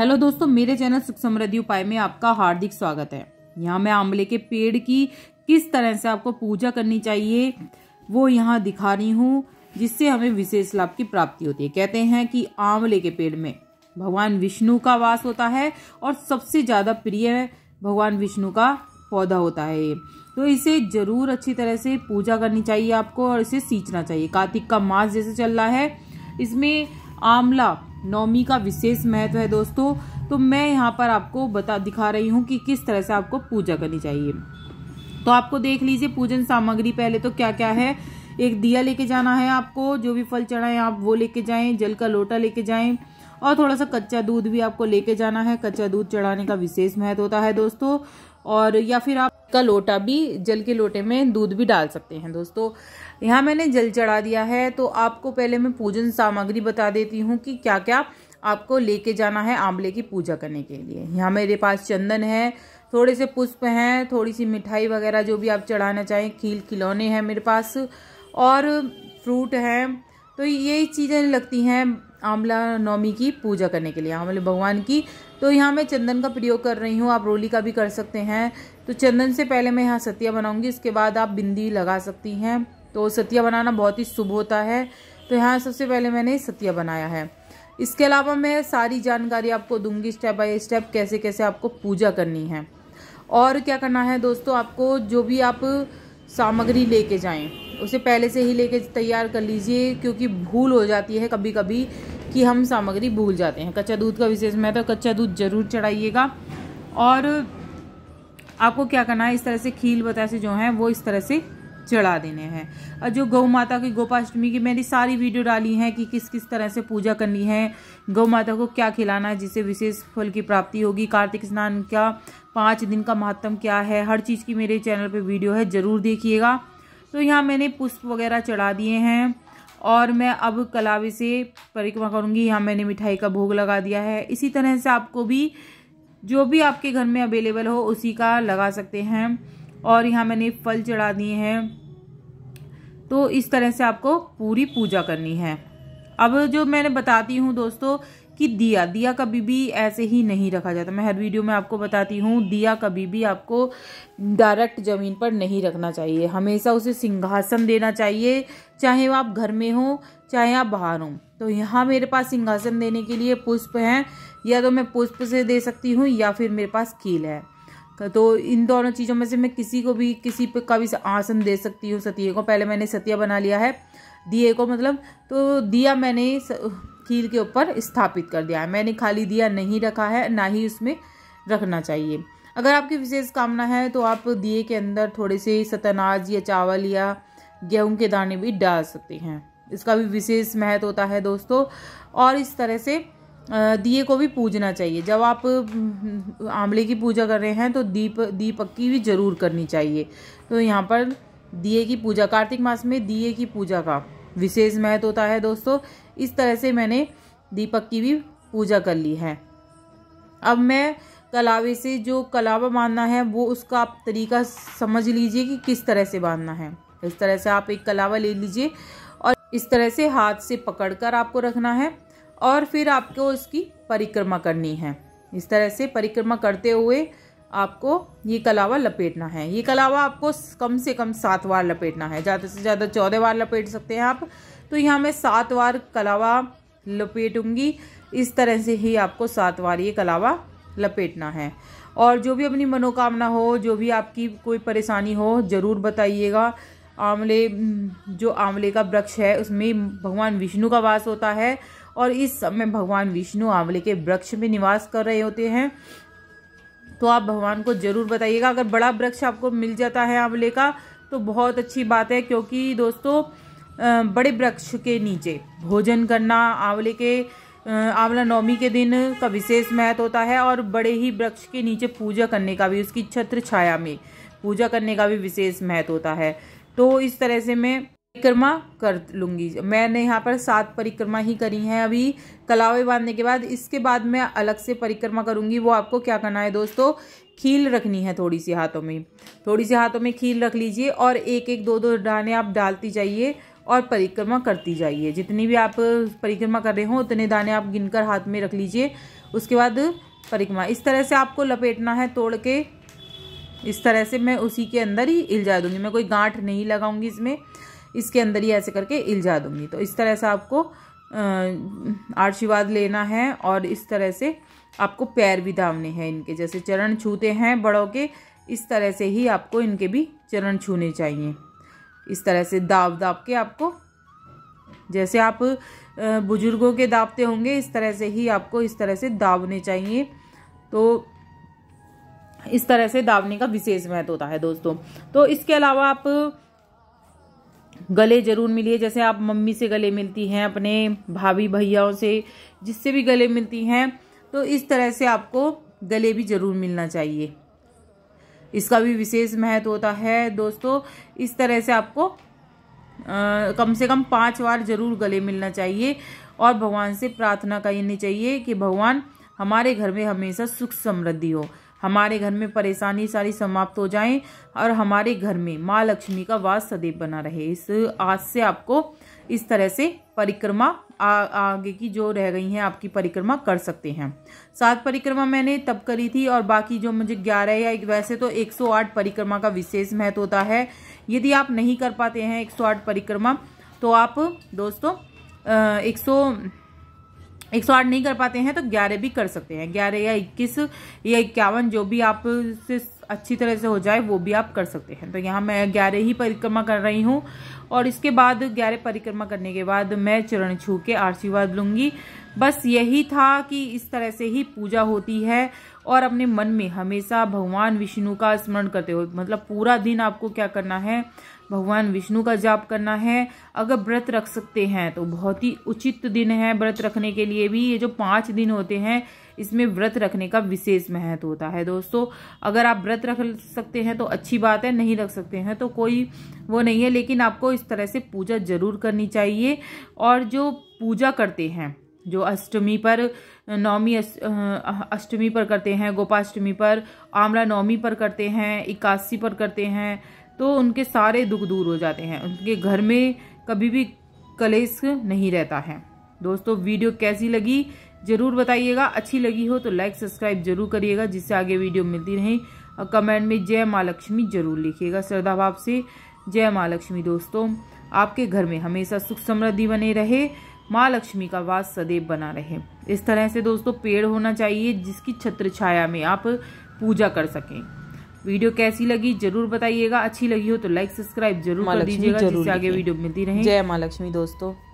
Hello दोस्तों, मेरे channel सुख समृद्धि उपाय में आपका हार्दिक स्वागत है। यहाँ मैं आंवले के पेड़ की किस तरह से आपको पूजा करनी चाहिए वो यहाँ दिखा रही हूँ, जिससे हमें विशेष लाभ की प्राप्ति होती है। कहते हैं कि आंवले के पेड़ में भगवान विष्णु का वास होता है और सबसे ज़्यादा प्रिय भगवान विष्णु का पौधा होता है, तो इसे जरूर अच्छी तरह से पूजा करनी चाहिए आपको और इसे सींचना चाहिए। कार्तिक का मास जैसे चल रहा है, इसमें आमला नवमी का विशेष महत्व है दोस्तों, तो मैं यहाँ पर आपको दिखा रही हूँ कि किस तरह से आपको पूजा करनी चाहिए। तो आपको देख लीजिए पूजन सामग्री पहले तो क्या क्या है। एक दिया लेके जाना है आपको, जो भी फल चढ़ाएं आप वो लेके जाएं, जल का लोटा लेके जाएं और थोड़ा सा कच्चा दूध भी आपको लेके जाना है। कच्चा दूध चढ़ाने का विशेष महत्व होता है दोस्तों, और या फिर आप का लोटा भी, जल के लोटे में दूध भी डाल सकते हैं दोस्तों। यहाँ मैंने जल चढ़ा दिया है, तो आपको पहले मैं पूजन सामग्री बता देती हूँ कि क्या क्या आपको लेके जाना है आंवले की पूजा करने के लिए। यहाँ मेरे पास चंदन है, थोड़े से पुष्प हैं, थोड़ी सी मिठाई वगैरह जो भी आप चढ़ाना चाहें, खील खिलौने हैं मेरे पास और फ्रूट हैं। तो ये चीज़ें लगती हैं आंवला नवमी की पूजा करने के लिए, आंवले भगवान की। तो यहाँ मैं चंदन का प्रयोग कर रही हूँ, आप रोली का भी कर सकते हैं। तो चंदन से पहले मैं यहाँ सतिया बनाऊंगी, इसके बाद आप बिंदी लगा सकती हैं। तो सतिया बनाना बहुत ही शुभ होता है, तो यहाँ सबसे पहले मैंने सतिया बनाया है। इसके अलावा मैं सारी जानकारी आपको दूंगी स्टेप बाय स्टेप, कैसे कैसे आपको पूजा करनी है और क्या करना है दोस्तों। आपको जो भी आप सामग्री लेके जाएं उसे पहले से ही लेके तैयार कर लीजिए, क्योंकि भूल हो जाती है कभी कभी कि हम सामग्री भूल जाते हैं। कच्चा दूध का विशेष महत्व, कच्चा दूध जरूर चढ़ाइएगा। और आपको क्या करना है, इस तरह से खील बतासे जो हैं वो इस तरह से चढ़ा देने हैं। और जो गौ माता की गोपाष्टमी की मैंने सारी वीडियो डाली है कि किस किस तरह से पूजा करनी है, गौ माता को क्या खिलाना है जिससे विशेष फल की प्राप्ति होगी, कार्तिक स्नान क्या 5 दिन का महत्व क्या है, हर चीज़ की मेरे चैनल पे वीडियो है, ज़रूर देखिएगा। तो यहाँ मैंने पुष्प वगैरह चढ़ा दिए हैं और मैं अब कलावे से परिक्रमा करूँगी। यहाँ मैंने मिठाई का भोग लगा दिया है। इसी तरह से आपको भी जो भी आपके घर में अवेलेबल हो उसी का लगा सकते हैं। और यहाँ मैंने फल चढ़ा दिए हैं। तो इस तरह से आपको पूरी पूजा करनी है। अब जो मैंने बताती हूँ दोस्तों कि दिया कभी भी ऐसे ही नहीं रखा जाता, मैं हर वीडियो में आपको बताती हूँ। दिया कभी भी आपको डायरेक्ट ज़मीन पर नहीं रखना चाहिए, हमेशा उसे सिंहासन देना चाहिए, चाहे वो आप घर में हो चाहे आप बाहर हों। तो यहाँ मेरे पास सिंहासन देने के लिए पुष्प हैं, या तो मैं पुष्प से दे सकती हूँ या फिर मेरे पास कील है। तो इन दोनों चीज़ों में से मैं किसी को भी, किसी पे का भी आसन दे सकती हूँ। सतिये को पहले मैंने सतिया बना लिया है, दिए को मतलब, तो दिया मैंने खील के ऊपर स्थापित कर दिया है। मैंने खाली दिया नहीं रखा है, ना ही उसमें रखना चाहिए। अगर आपकी विशेष कामना है तो आप दिए के अंदर थोड़े से सतनाज या चावल या गेहूँ के दाने भी डाल सकते हैं, इसका भी विशेष महत्व होता है दोस्तों। और इस तरह से दिए को भी पूजना चाहिए। जब आप आंवले की पूजा कर रहे हैं तो दीपक की भी जरूर करनी चाहिए। तो यहाँ पर दिए की पूजा, कार्तिक मास में दिए की पूजा का विशेष महत्व होता है दोस्तों। इस तरह से मैंने दीपक की भी पूजा कर ली है। अब मैं कलावे से जो कलावा बांधना है वो उसका आप तरीका समझ लीजिए कि किस तरह से बांधना है। इस तरह से आप एक कलावा ले लीजिए और इस तरह से हाथ से पकड़कर आपको रखना है और फिर आपको इसकी परिक्रमा करनी है। इस तरह से परिक्रमा करते हुए आपको ये कलावा लपेटना है। ये कलावा आपको कम से कम 7 बार लपेटना है, ज़्यादा से ज़्यादा 14 बार लपेट सकते हैं आप। तो यहाँ मैं 7 बार कलावा लपेटूंगी। इस तरह से ही आपको 7 बार ये कलावा लपेटना है। और जो भी अपनी मनोकामना हो, जो भी आपकी कोई परेशानी हो ज़रूर बताइएगा। आंवले, जो आंवले का वृक्ष है उसमें भगवान विष्णु का वास होता है और इस समय भगवान विष्णु आंवले के वृक्ष में निवास कर रहे होते हैं। तो आप भगवान को जरूर बताइएगा। अगर बड़ा वृक्ष आपको मिल जाता है आंवले का तो बहुत अच्छी बात है, क्योंकि दोस्तों बड़े वृक्ष के नीचे भोजन करना आंवले के आंवला नवमी के दिन का विशेष महत्व होता है। और बड़े ही वृक्ष के नीचे पूजा करने का भी, उसकी छत्र छाया में पूजा करने का भी विशेष महत्व होता है। तो इस तरह से मैं परिक्रमा कर लूँगी। मैंने यहाँ पर 7 परिक्रमा ही करी हैं अभी कलावे बांधने के बाद। इसके बाद मैं अलग से परिक्रमा करूँगी। वो आपको क्या करना है दोस्तों, खील रखनी है थोड़ी सी हाथों में, खील रख लीजिए और एक एक दो दो दाने आप डालती जाइए और परिक्रमा करती जाइए। जितनी भी आप परिक्रमा कर रहे हो उतने दाने आप गिनकर हाथ में रख लीजिए। उसके बाद परिक्रमा इस तरह से आपको लपेटना है तोड़ के। इस तरह से मैं उसी के अंदर ही उलझा दूंगी, मैं कोई गांठ नहीं लगाऊंगी इसमें, इसके अंदर ही ऐसे करके उलझा दूंगी। तो इस तरह से आपको आशीर्वाद लेना है और इस तरह से आपको पैर भी धामने हैं इनके। जैसे चरण छूते हैं बड़ों के, इस तरह से ही आपको इनके भी चरण छूने चाहिए। इस तरह से दाब दाब के आपको, जैसे आप बुजुर्गों के दाबते होंगे इस तरह से ही आपको इस तरह से दाबने चाहिए। तो इस तरह से दाबने का विशेष महत्व होता है दोस्तों। तो इसके अलावा आप गले जरूर मिलिए, जैसे आप मम्मी से गले मिलती हैं, अपने भाभी भैयाओं से, जिससे भी गले मिलती हैं, तो इस तरह से आपको गले भी जरूर मिलना चाहिए। इसका भी विशेष महत्व होता है दोस्तों। इस तरह से आपको कम से कम 5 बार जरूर गले मिलना चाहिए और भगवान से प्रार्थना करनी चाहिए कि भगवान हमारे घर में हमेशा सुख समृद्धि हो, हमारे घर में परेशानी सारी समाप्त हो जाए और हमारे घर में माँ लक्ष्मी का वास सदैव बना रहे। इस आज से आपको इस तरह से परिक्रमा आगे की जो रह गई हैं आपकी परिक्रमा कर सकते हैं। 7 परिक्रमा मैंने तब करी थी और बाकी जो मुझे 11 या वैसे तो 108 परिक्रमा का विशेष महत्व होता है। यदि आप नहीं कर पाते हैं 108 परिक्रमा तो आप दोस्तों 108 नहीं कर पाते हैं तो 11 भी कर सकते हैं। 11 या 21 या 51 जो भी आप से अच्छी तरह से हो जाए वो भी आप कर सकते हैं। तो यहाँ मैं 11 ही परिक्रमा कर रही हूँ और इसके बाद 11 परिक्रमा करने के बाद मैं चरण छू के आशीर्वाद लूँगी। बस यही था कि इस तरह से ही पूजा होती है और अपने मन में हमेशा भगवान विष्णु का स्मरण करते हुए, मतलब पूरा दिन आपको क्या करना है, भगवान विष्णु का जाप करना है। अगर व्रत रख सकते हैं तो बहुत ही उचित दिन है व्रत रखने के लिए भी। ये जो 5 दिन होते हैं इसमें व्रत रखने का विशेष महत्व होता है दोस्तों। अगर आप व्रत रख सकते हैं तो अच्छी बात है, नहीं रख सकते हैं तो कोई वो नहीं है, लेकिन आपको इस तरह से पूजा जरूर करनी चाहिए। और जो पूजा करते हैं, जो अष्टमी पर, नवमी अष्टमी पर करते हैं, गोपाष्टमी पर, आमला नवमी पर करते हैं, 81 पर करते हैं, तो उनके सारे दुख दूर हो जाते हैं, उनके घर में कभी भी कलेश नहीं रहता है। दोस्तों वीडियो कैसी लगी ज़रूर बताइएगा, अच्छी लगी हो तो लाइक सब्सक्राइब जरूर करिएगा जिससे आगे वीडियो मिलती रहे। और कमेंट में जय माँ लक्ष्मी जरूर लिखिएगा श्रद्धा भाव से। जय माँ लक्ष्मी दोस्तों, आपके घर में हमेशा सुख समृद्धि बने रहे, माँ लक्ष्मी का वास सदैव बना रहे। इस तरह से दोस्तों पेड़ होना चाहिए जिसकी छत्र छाया में आप पूजा कर सकें। वीडियो कैसी लगी जरूर बताइएगा, अच्छी लगी हो तो लाइक सब्सक्राइब जरूर कर दीजिएगा जिससे आगे वीडियो मिलती रहे। जय माँ लक्ष्मी दोस्तों।